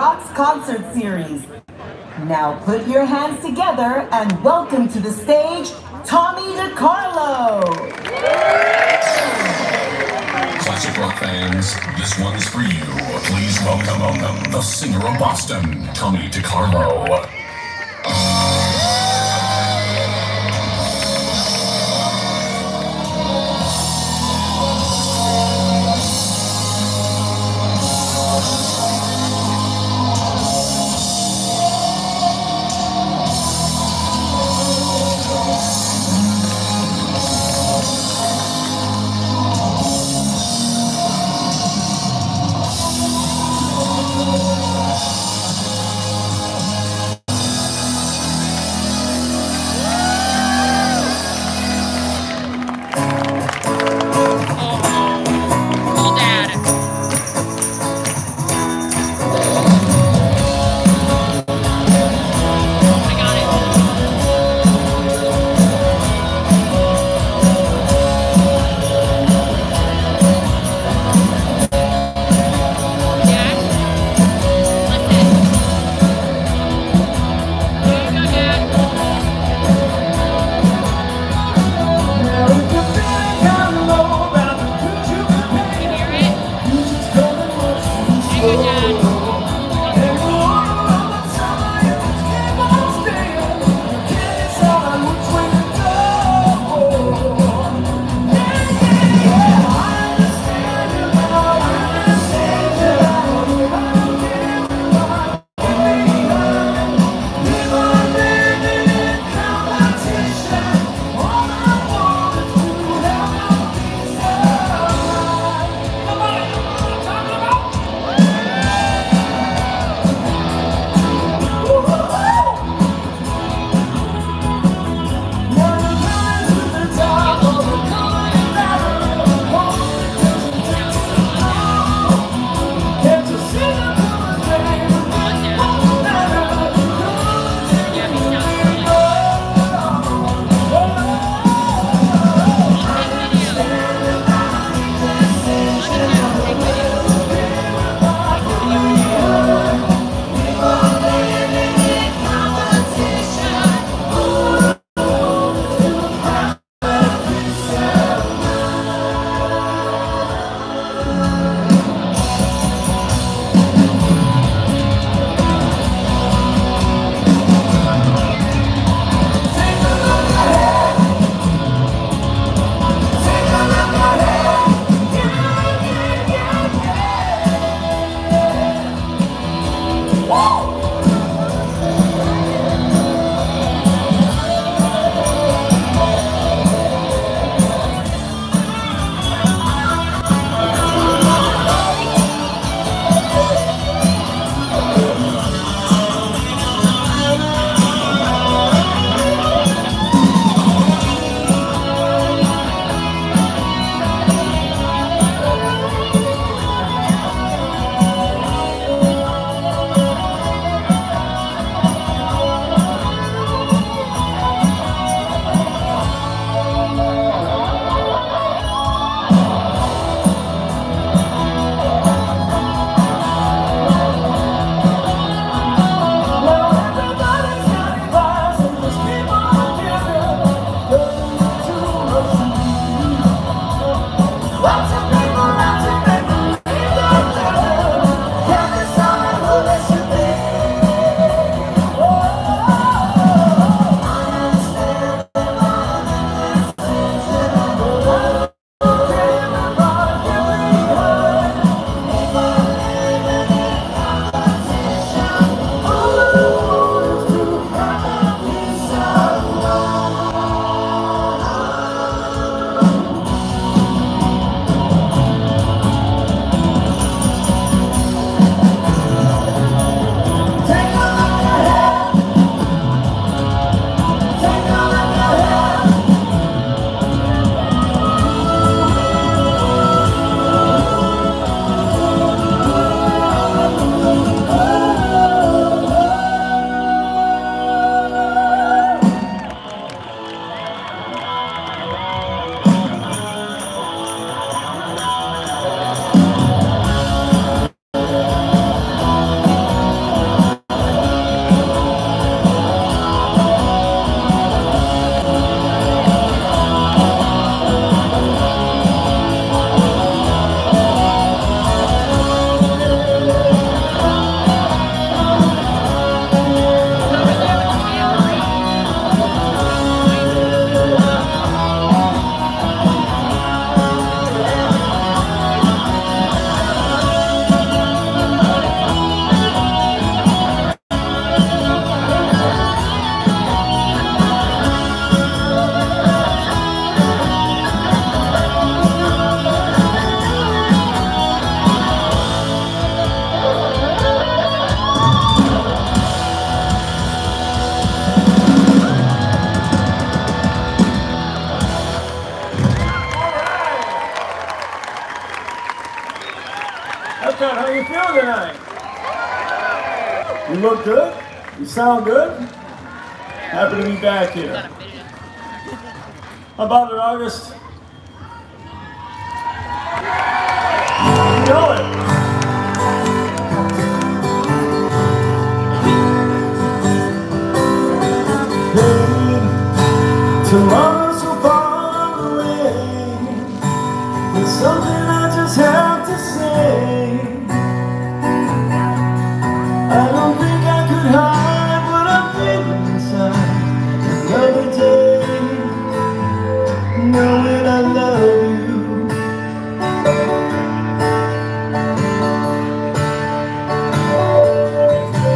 Rocks Concert Series. Now put your hands together and welcome to the stage, Tommy DeCarlo! Classic rock fans, this one's for you. Please welcome the singer of Boston, Tommy DeCarlo. You look good. You sound good. Happy to be back here. How about it, August? Feel it. Tomorrow's so far away. There's something I just have to say. I don't think I could hide what I'm feeling inside. Another day, knowing I love you. And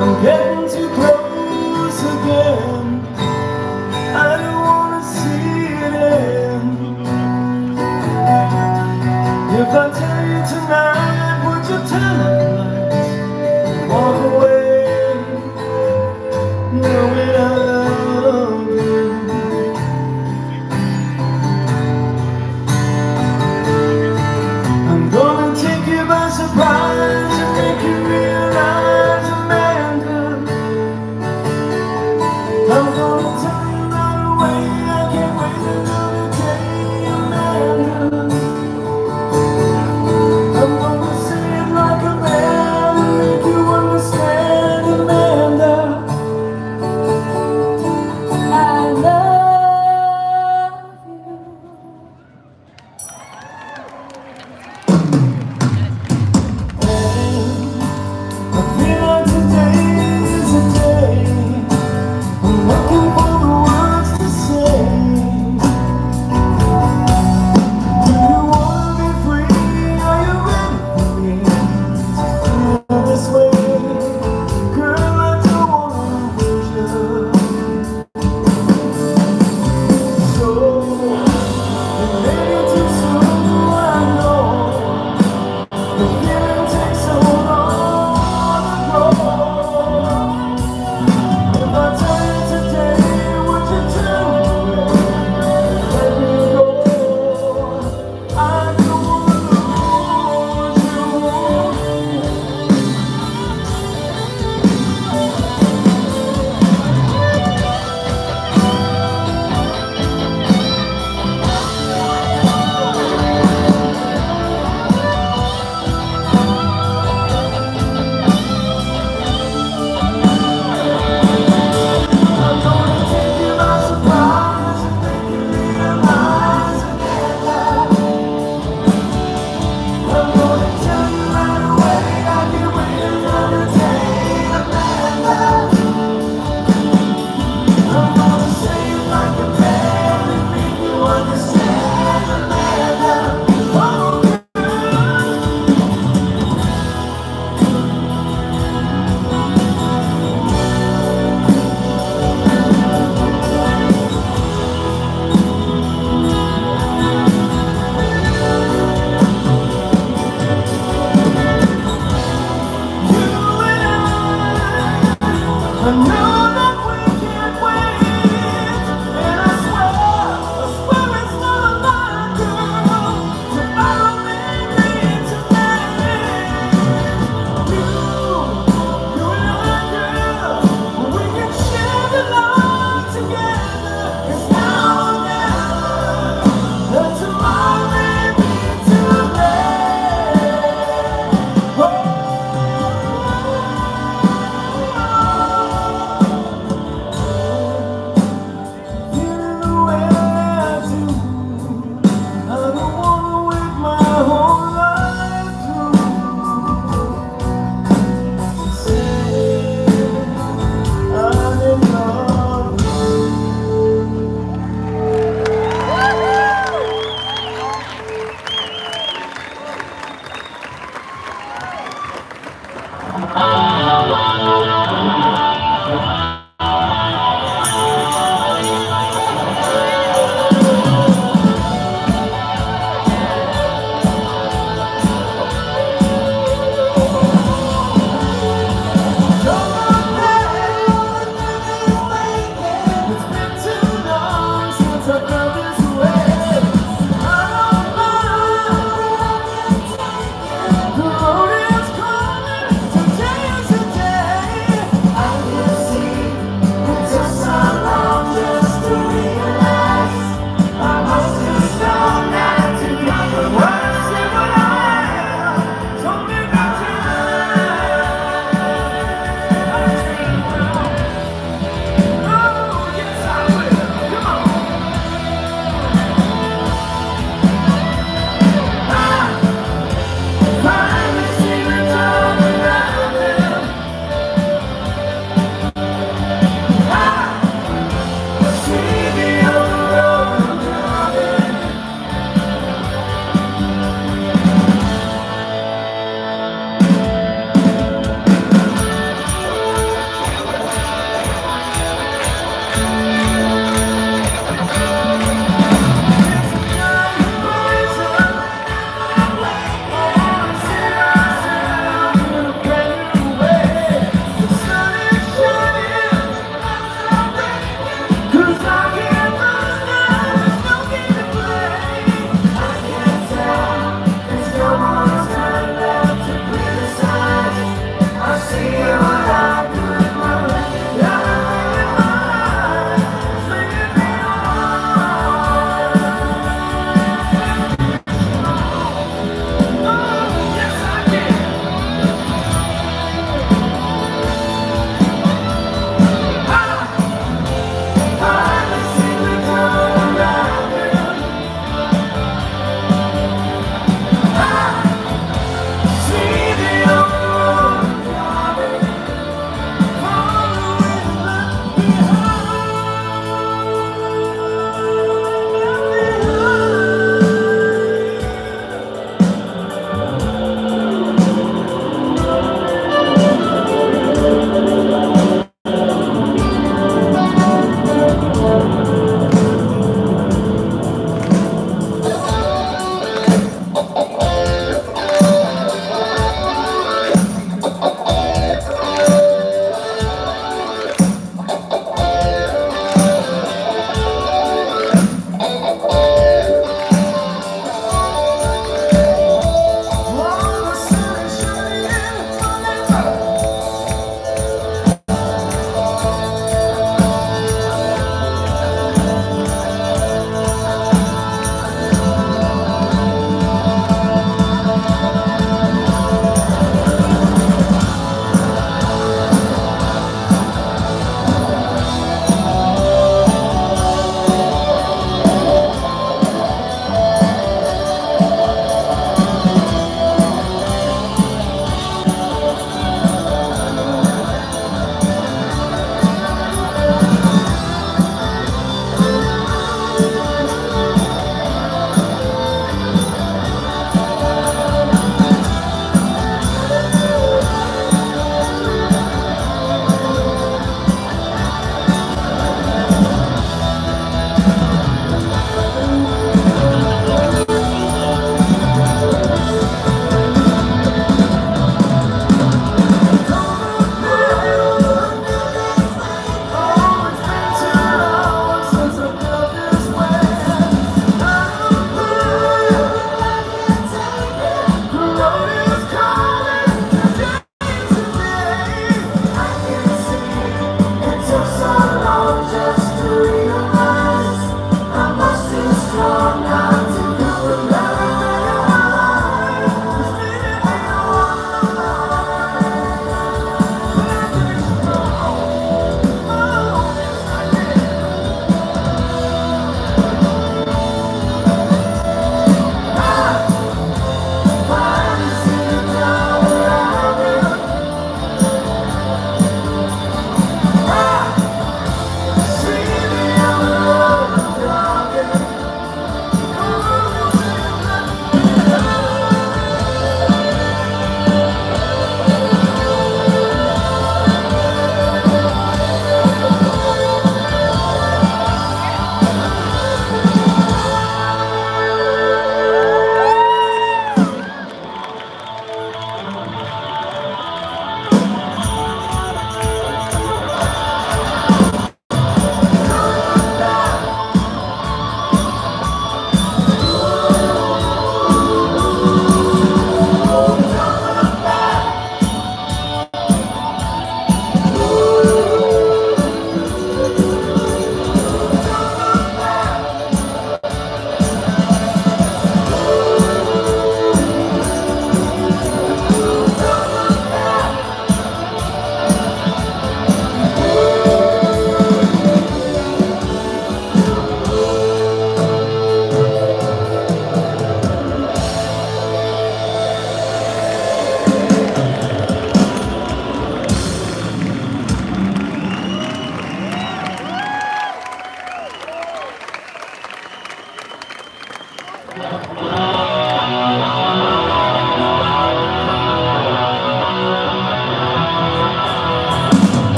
I'm getting too close again. I don't want to see it end. If I tell you tonight, would you tell me lies? Walk away, knowing I love you. I'm gonna take you by surprise and make you realize a man could. I'm gonna tell you